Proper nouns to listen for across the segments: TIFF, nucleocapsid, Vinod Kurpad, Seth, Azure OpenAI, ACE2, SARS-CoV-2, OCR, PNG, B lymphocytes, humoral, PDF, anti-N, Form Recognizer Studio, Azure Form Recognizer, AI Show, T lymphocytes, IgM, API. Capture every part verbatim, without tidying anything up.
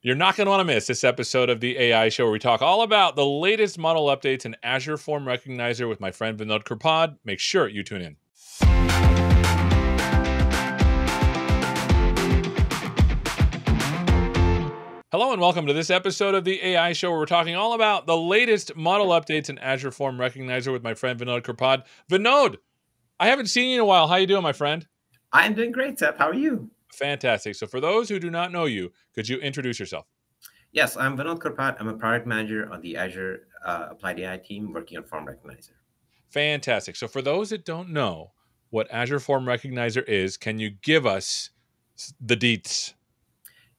You're not going to want to miss this episode of the A I Show, where we talk all about the latest model updates in Azure Form Recognizer with my friend Vinod Kurpad. Make sure you tune in. Hello and welcome to this episode of the A I Show, where we're talking all about the latest model updates in Azure Form Recognizer with my friend Vinod Kurpad. Vinod, I haven't seen you in a while. How you doing, my friend? I'm doing great, Seth. How are you? Fantastic. So for those who do not know you, could you introduce yourself? Yes, I'm Vinod Kurpad. I'm a product manager on the Azure uh, Applied A I team working on Form Recognizer. Fantastic. So for those that don't know what Azure Form Recognizer is, can you give us the deets?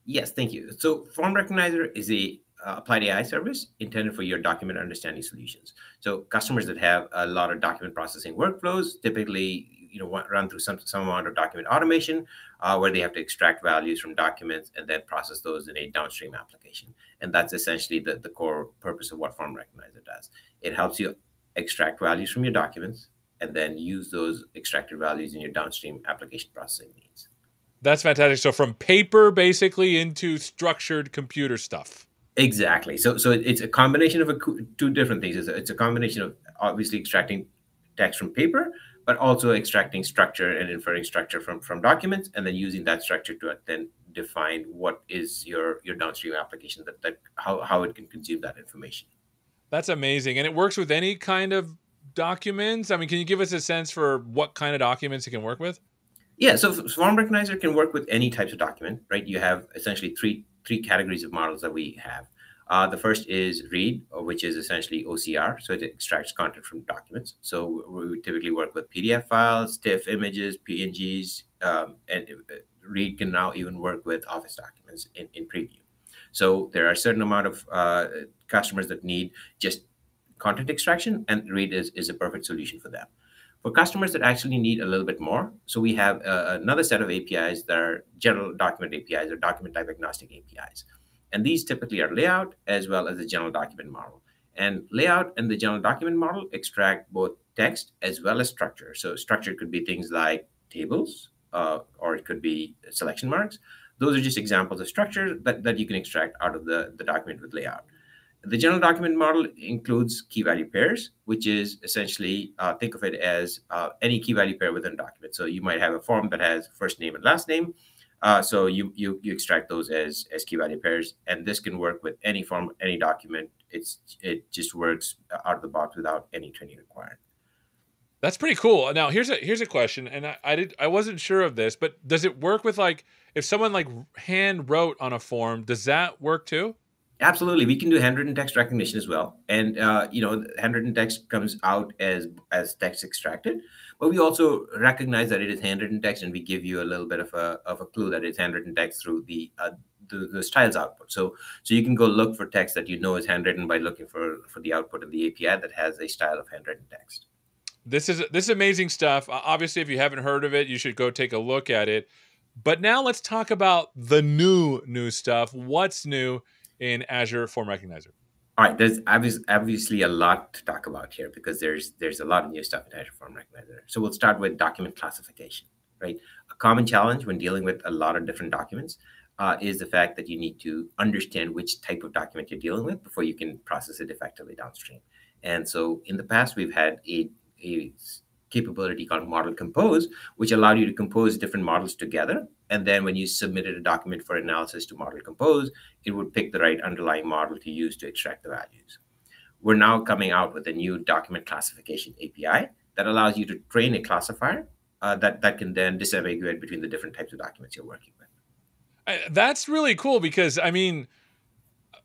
Yes, thank you. So Form Recognizer is a uh, Applied A I service intended for your document understanding solutions. So customers that have a lot of document processing workflows typically you know, run through some, some amount of document automation uh, where they have to extract values from documents and then process those in a downstream application. And that's essentially the, the core purpose of what Form Recognizer does. It helps you extract values from your documents and then use those extracted values in your downstream application processing needs. That's fantastic. So from paper, basically, into structured computer stuff. Exactly. So, so it's a combination of a, two different things. It's a, it's a combination of obviously extracting text from paper, but also extracting structure and inferring structure from, from documents, and then using that structure to then define what is your, your downstream application, that, that how, how it can consume that information. That's amazing. And it works with any kind of documents? I mean, can you give us a sense for what kind of documents it can work with? Yeah, so Form Recognizer can work with any types of document, right? You have essentially three, three categories of models that we have. Uh, the first is read, which is essentially O C R. So it extracts content from documents. So we typically work with P D F files, TIFF images, P N Gs, um, and read can now even work with Office documents in, in preview. So there are a certain amount of uh, customers that need just content extraction, and read is, is a perfect solution for them. For customers that actually need a little bit more, so we have uh, another set of A P Is that are general document A P Is or document type agnostic A P Is. And these typically are layout as well as the general document model. And layout and the general document model extract both text as well as structure. So structure could be things like tables, uh, or it could be selection marks. Those are just examples of structure that, that you can extract out of the, the document with layout. The general document model includes key value pairs, which is essentially, uh, think of it as uh, any key value pair within a document. So you might have a form that has first name and last name. Uh, so you, you you extract those as as key value pairs, and this can work with any form, any document. It's it just works out of the box without any training required. That's pretty cool. Now here's a here's a question, and I, I did I wasn't sure of this, but does it work with, like, if someone like hand wrote on a form, does that work too? Absolutely, we can do handwritten text recognition as well, and uh, you know, handwritten text comes out as as text extracted, but we also recognize that it is handwritten text, and we give you a little bit of a of a clue that it's handwritten text through the uh, the, the styles output. So so you can go look for text that you know is handwritten by looking for for the output of the A P I that has a style of handwritten text. This is this is amazing stuff. Obviously, if you haven't heard of it, you should go take a look at it. But now let's talk about the new new stuff. What's new in Azure Form Recognizer? All right, there's obviously a lot to talk about here, because there's there's a lot of new stuff in Azure Form Recognizer. So we'll start with document classification, right? A common challenge when dealing with a lot of different documents uh, is the fact that you need to understand which type of document you're dealing with before you can process it effectively downstream. And so in the past, we've had a, a capability called Model Compose, which allowed you to compose different models together. And then when you submitted a document for analysis to Model Compose, it would pick the right underlying model to use to extract the values. We're now coming out with a new document classification A P I that allows you to train a classifier uh, that, that can then disambiguate between the different types of documents you're working with. I, that's really cool, because, I mean,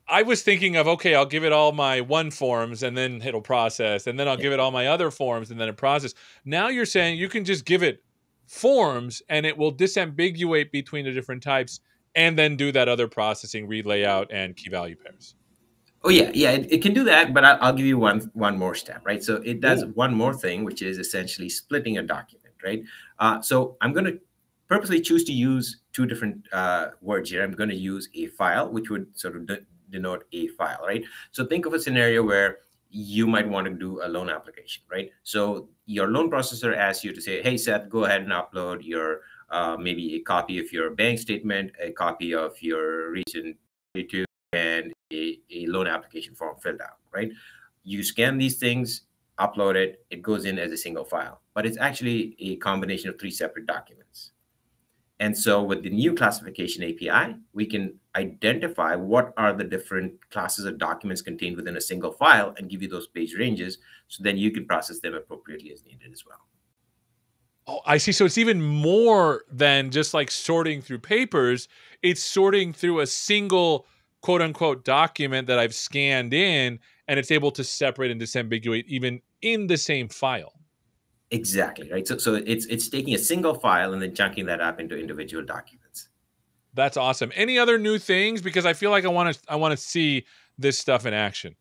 I was thinking of, okay, I'll give it all my one forms and then it'll process, and then I'll yeah. give it all my other forms and then it processes. Now you're saying you can just give it forms and it will disambiguate between the different types and then do that other processing, read layout and key value pairs. Oh yeah, yeah, it, it can do that, but I'll, I'll give you one, one more step, right? So it does Ooh. one more thing, which is essentially splitting a document, right? Uh, so I'm going to purposely choose to use two different uh, words here. I'm going to use a file, which would sort of denote a file, right? So think of a scenario where you might want to do a loan application, right? So your loan processor asks you to say, hey, Seth, go ahead and upload your, uh, maybe a copy of your bank statement, a copy of your recent two and a, a loan application form filled out, right? You scan these things, upload it, it goes in as a single file, but it's actually a combination of three separate documents. And so with the new classification A P I, we can identify what are the different classes of documents contained within a single file and give you those page ranges, so then you can process them appropriately as needed as well. Oh, I see. So it's even more than just like sorting through papers. It's sorting through a single quote unquote document that I've scanned in, and it's able to separate and disambiguate even in the same file. Exactly, right? So, so it's it's taking a single file and then chunking that up into individual documents. That's awesome. Any other new things? Because I feel like I want to I want to see this stuff in action.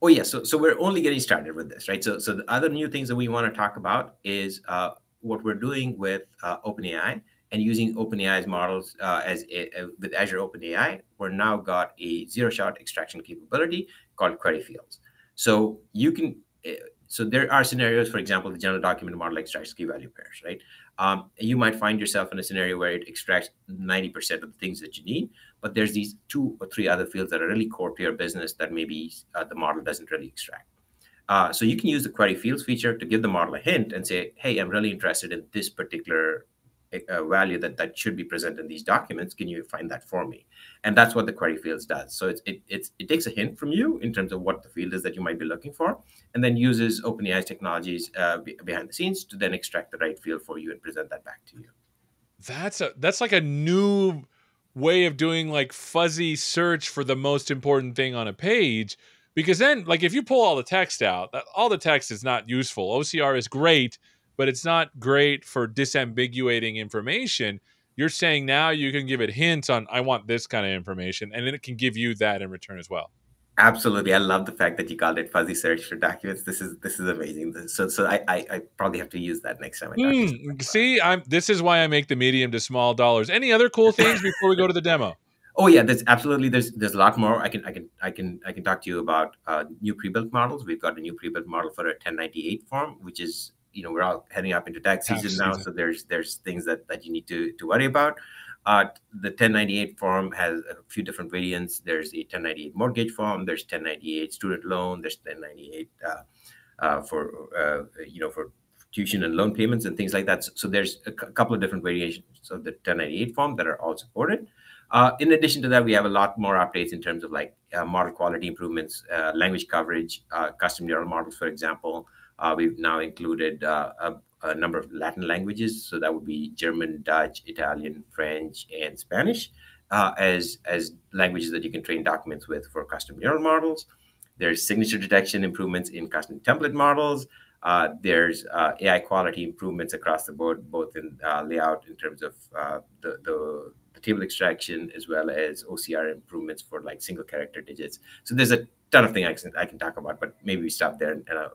Oh yeah. So so we're only getting started with this, right? So so the other new things that we want to talk about is uh, what we're doing with uh, OpenAI and using OpenAI's models uh, as a, a, with Azure OpenAI. We're now got a zero-shot extraction capability called query fields. So you can. Uh, So there are scenarios, for example, the general document model extracts key value pairs, right? Um, you might find yourself in a scenario where it extracts ninety percent of the things that you need, but there's these two or three other fields that are really core to your business that maybe uh, the model doesn't really extract. Uh, so you can use the query fields feature to give the model a hint and say, hey, I'm really interested in this particular uh, value that, that should be present in these documents. Can you find that for me? And that's what the query fields does. So it's, it, it's, it takes a hint from you in terms of what the field is that you might be looking for, and then uses OpenAI's technologies uh, be, behind the scenes to then extract the right field for you and present that back to you. That's a, that's like a new way of doing like fuzzy search for the most important thing on a page, because then like if you pull all the text out, all the text is not useful. O C R is great, but it's not great for disambiguating information. You're saying now you can give it hints on, I want this kind of information, and then it can give you that in return as well. Absolutely. I love the fact that you called it fuzzy search for documents. This is this is amazing. So so I, I, I probably have to use that next time. I mm, see, I'm, this is why I make the medium to small dollars. Any other cool things before we go to the demo? Oh yeah, there's absolutely there's there's a lot more. I can I can I can I can talk to you about uh, new pre-built models. We've got a new pre-built model for a ten ninety-eight form, which is, you know, we're all heading up into tax season tax now, season. so there's there's things that, that you need to, to worry about. Uh, the ten ninety-eight form has a few different variants. There's a ten ninety-eight mortgage form. There's ten ninety-eight student loan. There's ten ninety-eight uh, uh, for uh, you know for tuition and loan payments and things like that. So, so there's a couple of different variations of the ten ninety-eight form that are all supported. Uh, in addition to that, we have a lot more updates in terms of like uh, model quality improvements, uh, language coverage, uh, custom neural models, for example. Uh, we've now included uh, a, a number of Latin languages, so that would be German, Dutch, Italian, French, and Spanish uh, as, as languages that you can train documents with for custom neural models. There's signature detection improvements in custom template models. Uh, there's uh, A I quality improvements across the board, both in uh, layout in terms of uh, the, the, the table extraction, as well as O C R improvements for like single character digits. So there's a ton of things I can, I can talk about, but maybe we stop there and, and I'll,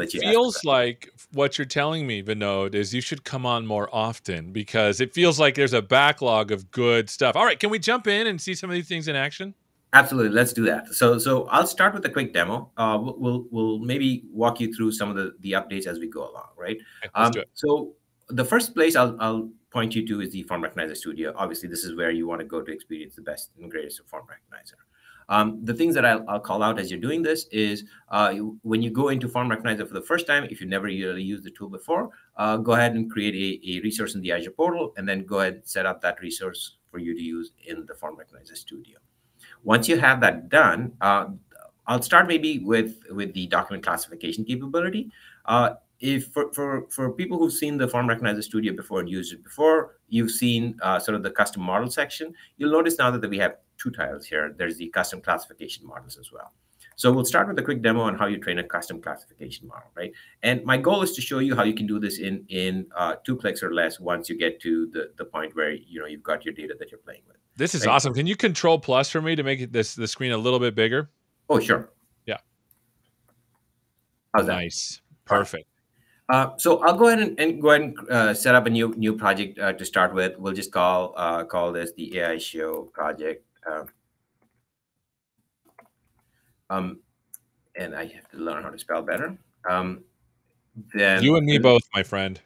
It feels like what you're telling me, Vinod, is you should come on more often, because it feels like there's a backlog of good stuff. All right, can we jump in and see some of these things in action? Absolutely, let's do that. So, so I'll start with a quick demo. Uh, we'll we'll maybe walk you through some of the the updates as we go along, right? Um, so, the first place I'll I'll point you to is the Form Recognizer Studio. Obviously, this is where you want to go to experience the best and greatest of Form Recognizer. Um, the things that I'll, I'll call out as you're doing this is uh, you, when you go into Form Recognizer for the first time, if you never really used the tool before, uh, go ahead and create a, a resource in the Azure portal, and then go ahead and set up that resource for you to use in the Form Recognizer Studio. Once you have that done, uh, I'll start maybe with, with the document classification capability. Uh, If for, for, for people who've seen the Form Recognizer Studio before and used it before, you've seen uh, sort of the custom model section. You'll notice now that we have two tiles here. There's the custom classification models as well. So we'll start with a quick demo on how you train a custom classification model, right? And my goal is to show you how you can do this in, in uh, two clicks or less once you get to the, the point where, you know, you've got your data that you're playing with. This is right? Awesome. Can you control plus for me to make this the screen a little bit bigger? Oh, sure. Yeah. How's that? Nice. Perfect. Uh, so I'll go ahead and, and go ahead and uh, set up a new new project uh, to start with. We'll just call uh, call this the A I Show project, uh, um, and I have to learn how to spell better. Um, then you and me both, my friend.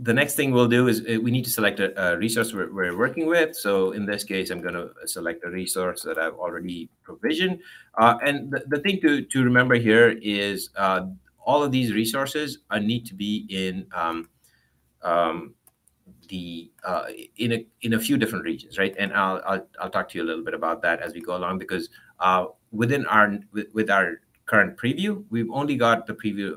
the next thing we'll do is we need to select a, a resource we're, we're working with. So in this case, I'm going to select a resource that I've already provisioned. Uh, and the, the thing to, to remember here is uh, all of these resources uh, need to be in um, um, the uh, in a in a few different regions, right? And I'll, I'll I'll talk to you a little bit about that as we go along, because uh, within our with, with our current preview, we've only got the preview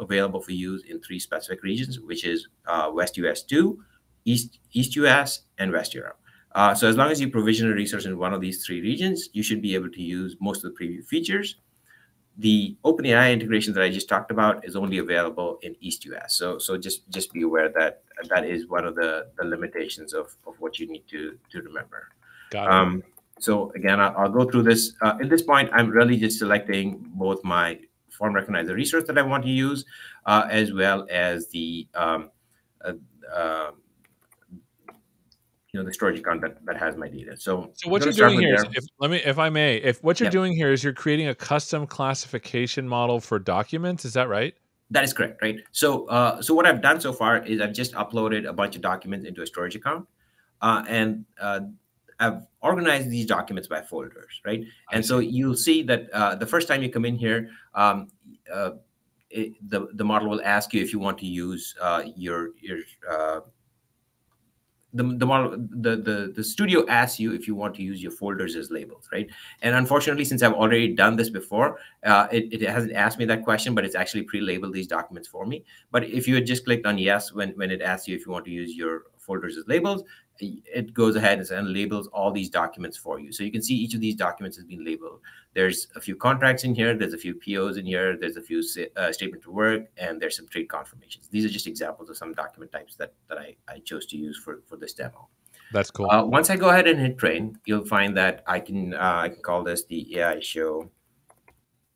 available for use in three specific regions, which is uh, West U S two, East East U S, and West Europe. Uh, so as long as you provision a resource in one of these three regions, you should be able to use most of the preview features. The OpenAI integration that I just talked about is only available in East U S. So, so just just be aware that that is one of the, the limitations of, of what you need to, to remember. Got it. Um, so again, I'll, I'll go through this. Uh, at this point, I'm really just selecting both my Form Recognizer resource that I want to use, uh, as well as the um, uh, uh, you know, the storage account that, that has my data. So, so what you're doing here is, if, let me, if I may, if what you're yeah. doing here is you're creating a custom classification model for documents, is that right? That is correct, right? So, uh, so what I've done so far is I've just uploaded a bunch of documents into a storage account, uh, and uh, I've organized these documents by folders, right? And so you'll see that uh, the first time you come in here, um, uh, it, the the model will ask you if you want to use uh, your your uh, The the, model, the the the studio asks you if you want to use your folders as labels, right? And unfortunately, since I've already done this before, uh, it, it hasn't asked me that question, but it's actually pre-labeled these documents for me. But if you had just clicked on yes when, when it asks you if you want to use your folders as labels, it goes ahead and labels all these documents for you. So you can see each of these documents has been labeled. There's a few contracts in here, there's a few P Os in here, there's a few uh, statement to work, and there's some trade confirmations. These are just examples of some document types that, that I, I chose to use for, for this demo. That's cool. Uh, once I go ahead and hit train, you'll find that I can, uh, I can call this the A I show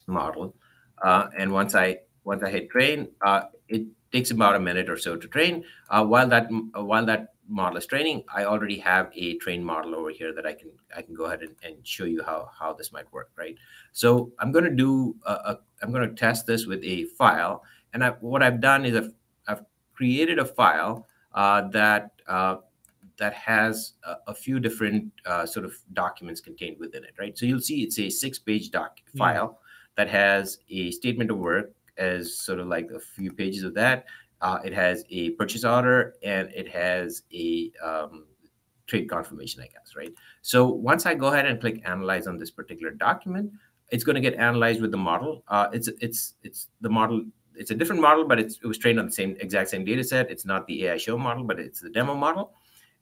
model. Uh, and once I, once I hit train, uh, it takes about a minute or so to train. Uh, while that, while that model is training, I already have a trained model over here that I can I can go ahead and, and show you how how this might work, right? So I'm going to do a, a I'm going to test this with a file, and I, what I've done is I've I've created a file uh, that uh, that has a, a few different uh, sort of documents contained within it, right? So you'll see it's a six-page doc file yeah. that has a statement of work as sort of like a few pages of that. Uh, it has a purchase order, and it has a um, trade confirmation, I guess, right? So once I go ahead and click analyze on this particular document, it's going to get analyzed with the model. Uh, it's it's it's the model. It's a different model, but it's, it was trained on the same exact same data set. It's not the A I show model, but it's the demo model.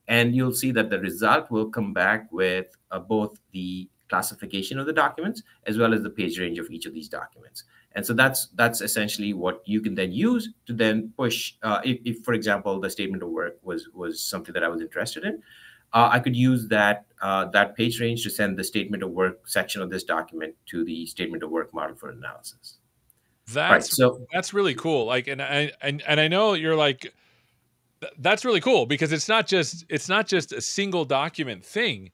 And you'll see that the result will come back with uh, both the classification of the documents as well as the page range of each of these documents. And so that's that's essentially what you can then use to then push. Uh, if, if, for example, the statement of work was was something that I was interested in, uh, I could use that uh, that page range to send the statement of work section of this document to the statement of work model for analysis. That's right, so that's really cool. Like, and I and and I know you're like, that's really cool because it's not just it's not just a single document thing.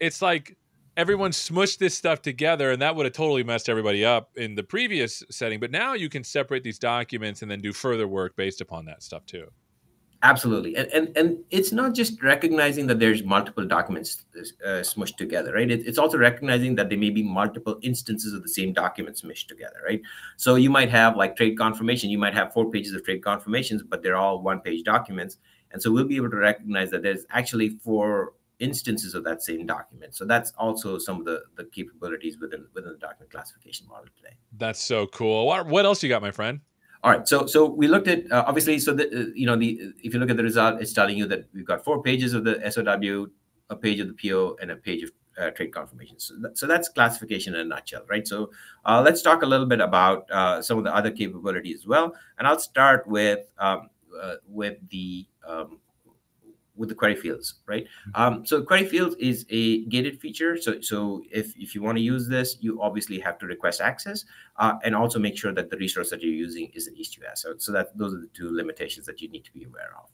It's like, everyone smushed this stuff together, and that would have totally messed everybody up in the previous setting. But now you can separate these documents and then do further work based upon that stuff too. Absolutely. And and, and it's not just recognizing that there's multiple documents uh, smushed together, right? It, it's also recognizing that there may be multiple instances of the same document smushed together, right? So you might have like trade confirmation. You might have four pages of trade confirmations, but they're all one-page documents. And so we'll be able to recognize that there's actually four instances of that same document. So that's also some of the, the capabilities within within the document classification model today. That's so cool. What, what else you got, my friend? All right. So so we looked at uh, obviously. So the, uh, you know the if you look at the result, it's telling you that we've got four pages of the S O W, a page of the P O, and a page of uh, trade confirmation. So that, so that's classification in a nutshell, right? So uh, let's talk a little bit about uh, some of the other capabilities as well. And I'll start with um, uh, with the um, with the query fields, right? Um, so query fields is a gated feature. So, so if, if you want to use this, you obviously have to request access uh, and also make sure that the resource that you're using is in East U S. So, so that those are the two limitations that you need to be aware of.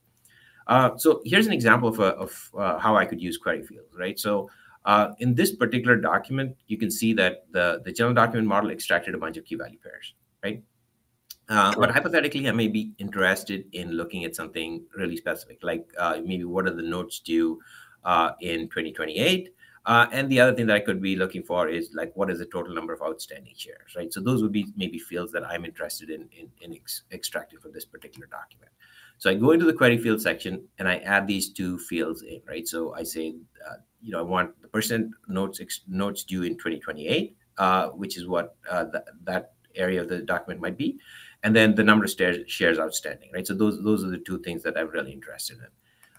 Uh, so here's an example of, a, of uh, how I could use query fields, right? So uh, in this particular document, you can see that the, the general document model extracted a bunch of key value pairs, right? Uh, but hypothetically, I may be interested in looking at something really specific, like uh, maybe what are the notes due uh, in twenty twenty-eight? Uh, and the other thing that I could be looking for is like, what is the total number of outstanding shares, right? So those would be maybe fields that I'm interested in, in, in ex extracting from this particular document. So I go into the query field section and I add these two fields in, right? So I say, uh, you know, I want the percent notes, notes due in twenty twenty-eight, uh, which is what uh, th that area of the document might be. And then the number of shares outstanding, right? So those those are the two things that I'm really interested in.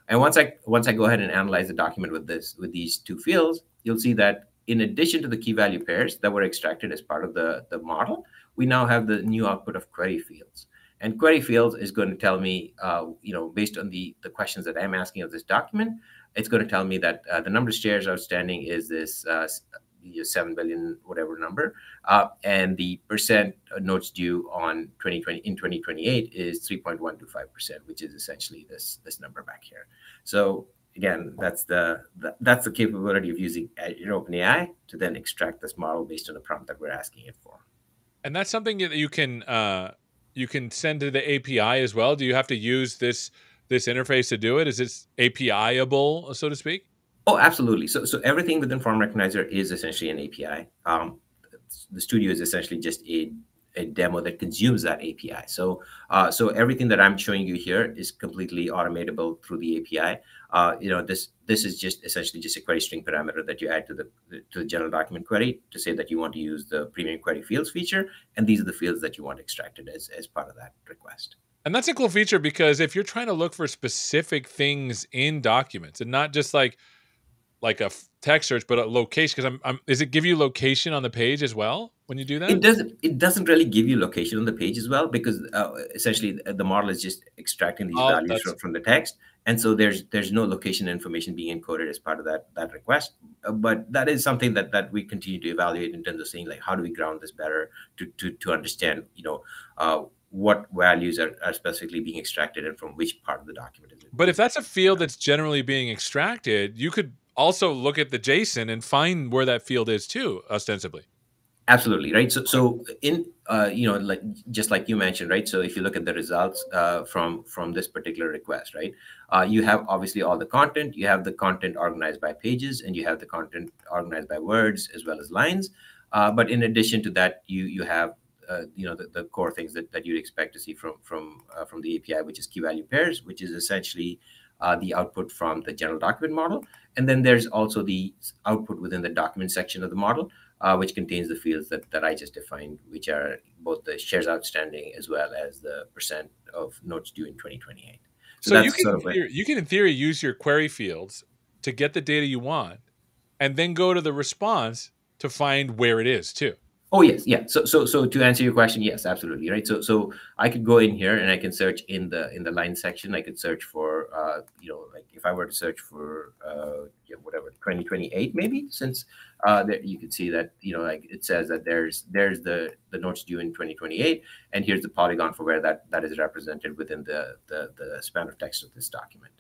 And once I once I go ahead and analyze the document with this with these two fields, you'll see that in addition to the key value pairs that were extracted as part of the the model, we now have the new output of query fields. And query fields is going to tell me, uh, you know, based on the the questions that I'm asking of this document, it's going to tell me that uh, the number of shares outstanding is this. Uh, your seven billion, whatever number, uh, and the percent notes due on twenty twenty in twenty twenty-eight is three point one two five percent, which is essentially this this number back here. So again, that's the, the that's the capability of using Azure OpenAI to then extract this model based on the prompt that we're asking it for. And that's something that you can uh, you can send to the A P I as well. Do you have to use this this interface to do it? Is this A P I-able, so to speak? Oh, absolutely. So, so everything within Form Recognizer is essentially an A P I. Um, the studio is essentially just a, a demo that consumes that A P I. So, uh, so everything that I'm showing you here is completely automatable through the A P I. Uh, you know, this this is just essentially just a query string parameter that you add to the to the general document query to say that you want to use the premium query fields feature, and these are the fields that you want extracted as as part of that request. And that's a cool feature because if you're trying to look for specific things in documents and not just like like a text search, but a location, because I'm, I'm, does it give you location on the page as well when you do that? It doesn't, it doesn't really give you location on the page as well, because uh, essentially the model is just extracting these oh, values from, from the text. And so there's, there's no location information being encoded as part of that, that request. Uh, but that is something that, that we continue to evaluate in terms of saying, like, how do we ground this better to, to, to understand, you know, uh, what values are, are specifically being extracted and from which part of the document is it. But if that's a field that's generally being extracted, you could also look at the JSON and find where that field is too, ostensibly. Absolutely, right? So, so in, uh, you know, like, just like you mentioned, right? So if you look at the results uh, from, from this particular request, right? Uh, you have obviously all the content, you have the content organized by pages, and you have the content organized by words as well as lines. Uh, but in addition to that, you, you have, uh, you know, the, the core things that, that you'd expect to see from, from, uh, from the A P I, which is key value pairs, which is essentially Uh, the output from the general document model. And then there's also the output within the document section of the model, uh, which contains the fields that, that I just defined, which are both the shares outstanding as well as the percent of notes due in twenty twenty-eight. So, so that's you, can sort of theory, you can, in theory, use your query fields to get the data you want and then go to the response to find where it is, too. Oh, yes. Yeah. So, so, so to answer your question, yes, absolutely. Right. So, so I could go in here and I can search in the, in the line section. I could search for, uh, you know, like if I were to search for, uh, yeah, whatever, twenty twenty-eight, maybe, since, uh, there, you can see that, you know, like it says that there's, there's the, the notes due in twenty twenty-eight, and here's the polygon for where that, that is represented within the, the, the span of text of this document.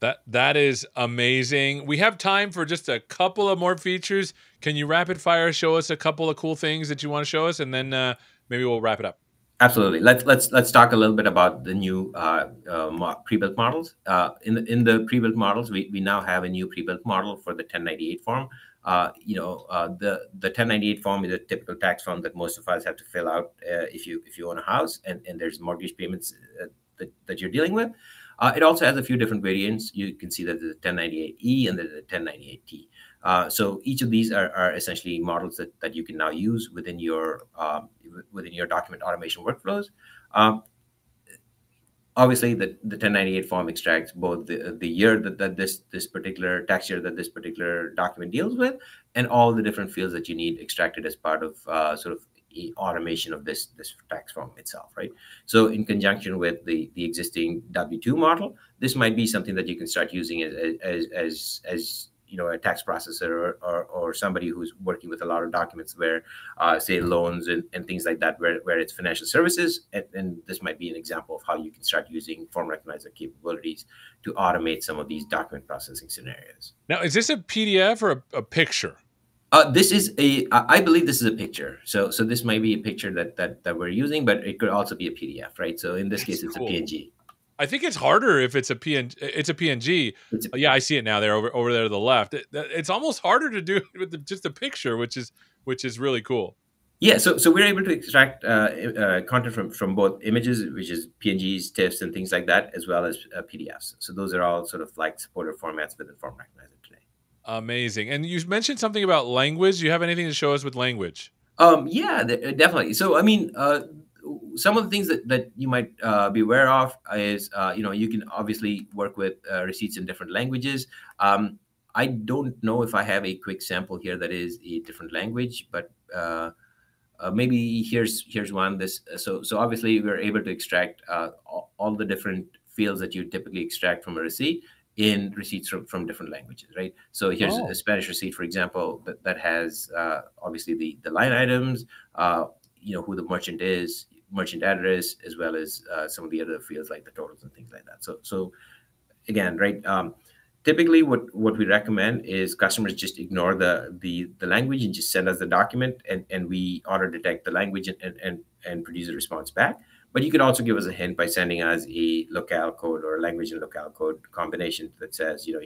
That, that is amazing. We have time for just a couple of more features. Can you rapid fire show us a couple of cool things that you want to show us? And then uh, maybe we'll wrap it up. Absolutely. Let's, let's, let's talk a little bit about the new uh, uh, pre-built models. Uh, in the, in the pre-built models, we, we now have a new pre-built model for the ten ninety-eight form. Uh, you know, uh, the, the ten ninety-eight form is a typical tax form that most of us have to fill out uh, if you, if you own a house and, and there's mortgage payments uh, that, that you're dealing with. Uh, it also has a few different variants. You can see that there's a ten ninety-eight E and there's a ten ninety-eight T. Uh, so each of these are, are essentially models that, that you can now use within your um, within your document automation workflows. Um, obviously, the, the ten ninety-eight form extracts both the, the year that, that this this particular tax year that this particular document deals with, and all the different fields that you need extracted as part of uh, sort of automation of this this tax form itself, right? So in conjunction with the the existing W two model, this might be something that you can start using as as as, as you know, a tax processor or, or or somebody who's working with a lot of documents where, uh, say, loans and, and things like that, where where it's financial services, and, and this might be an example of how you can start using Form Recognizer capabilities to automate some of these document processing scenarios. Now, is this a P D F or a, a picture? Uh, this is a, I believe this is a picture. So so this might be a picture that that that we're using, but it could also be a P D F, right? So in this That's case, it's cool. a P N G. I think it's harder if it's a P N G. It's a P N G. It's a P N G. Yeah, I see it now. There over over there to the left. It, it's almost harder to do it with the, just a picture, which is which is really cool. Yeah, so so we're able to extract uh, uh, content from from both images, which is P N Gs, TIFFs, and things like that, as well as uh, P D Fs. So those are all sort of like supported formats within Form Recognizer today. Amazing. And you mentioned something about language. Do you have anything to show us with language? Um, yeah, definitely. So, I mean, uh, some of the things that, that you might uh, be aware of is, uh, you know, you can obviously work with uh, receipts in different languages. Um, I don't know if I have a quick sample here that is a different language, but uh, uh, maybe here's here's one. This so so obviously we're able to extract uh, all the different fields that you typically extract from a receipt in receipts from, from different languages, right? So here's oh. a Spanish receipt, for example, that, that has uh, obviously the, the line items, uh, you know, who the merchant is, merchant address, as well as uh, some of the other fields like the totals and things like that. So so again, right, um, typically what, what we recommend is customers just ignore the, the, the language and just send us the document, and, and we auto detect the language and, and, and produce a response back. But you could also give us a hint by sending us a locale code or a language and locale code combination that says, you know,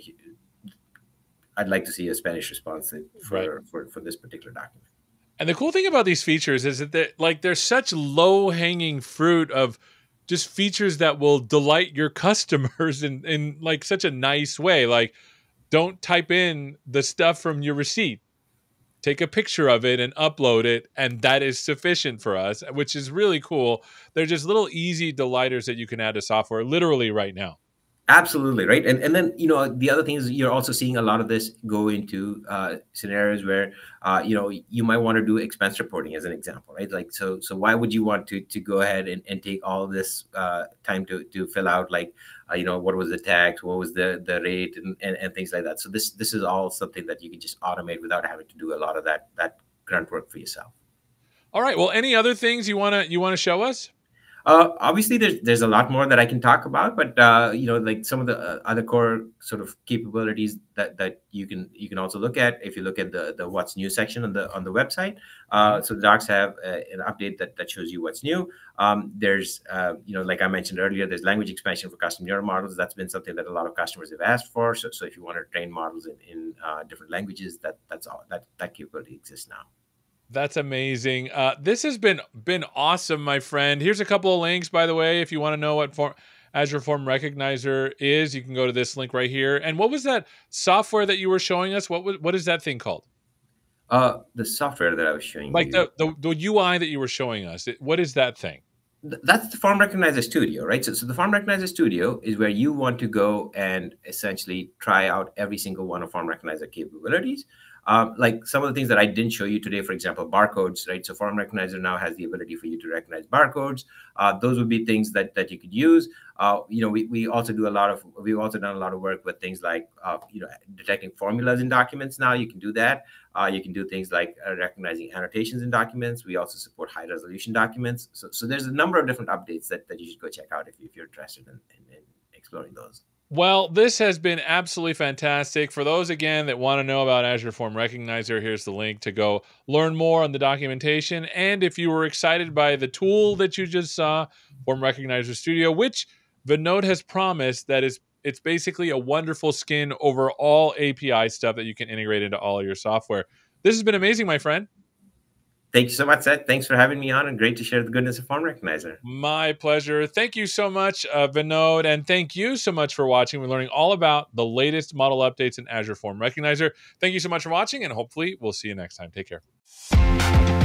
I'd like to see a Spanish response for, right. for, for this particular document. And the cool thing about these features is that they're, like, there's such low-hanging fruit of just features that will delight your customers in, in like such a nice way. Like, don't type in the stuff from your receipt. Take a picture of it and upload it, and that is sufficient for us, which is really cool. They're just little easy delighters that you can add to software literally right now. Absolutely, right? And and then, you know, the other thing is you're also seeing a lot of this go into uh, scenarios where, uh, you know, you might want to do expense reporting as an example, right? Like, so so why would you want to to go ahead and, and take all this uh, time to, to fill out, like, uh, you know, what was the tax, what was the, the rate, and, and, and things like that. So this this is all something that you can just automate without having to do a lot of that that grunt work for yourself. All right. Well, any other things you want to you want to show us? Uh, obviously, there's, there's a lot more that I can talk about, but, uh, you know, like some of the uh, other core sort of capabilities that, that you can you can also look at if you look at the, the what's new section on the on the website. Uh, so the docs have uh, an update that, that shows you what's new. Um, there's, uh, you know, like I mentioned earlier, there's language expansion for custom neural models. That's been something that a lot of customers have asked for. So, so if you want to train models in, in uh, different languages, that, that's all, that, that capability exists now. That's amazing. Uh, this has been been awesome, my friend. Here's a couple of links, by the way. If you want to know what Form, Azure Form Recognizer is, you can go to this link right here. And what was that software that you were showing us? What was, what is that thing called? Uh, the software that I was showing like you. Like the, the, the U I that you were showing us. What is that thing? That's the Form Recognizer Studio, right? So, so the Form Recognizer Studio is where you want to go and essentially try out every single one of Form Recognizer capabilities. Um, like some of the things that I didn't show you today, for example, barcodes, right? So Form Recognizer now has the ability for you to recognize barcodes. Uh, those would be things that, that you could use. Uh, you know, we, we also do a lot of, we've also done a lot of work with things like, uh, you know, detecting formulas in documents. Now you can do that. Uh, you can do things like uh, recognizing annotations in documents. We also support high resolution documents. So, so there's a number of different updates that, that you should go check out if, if you're interested in, in, in exploring those. Well, this has been absolutely fantastic. For those, again, that want to know about Azure Form Recognizer, here's the link to go learn more on the documentation. And if you were excited by the tool that you just saw, Form Recognizer Studio, which Vinod has promised that is it's basically a wonderful skin over all A P I stuff that you can integrate into all of your software. This has been amazing, my friend. Thank you so much, Seth. Thanks for having me on, and great to share the goodness of Form Recognizer. My pleasure. Thank you so much, uh, Vinod, and thank you so much for watching. We're learning all about the latest model updates in Azure Form Recognizer. Thank you so much for watching, and hopefully we'll see you next time. Take care.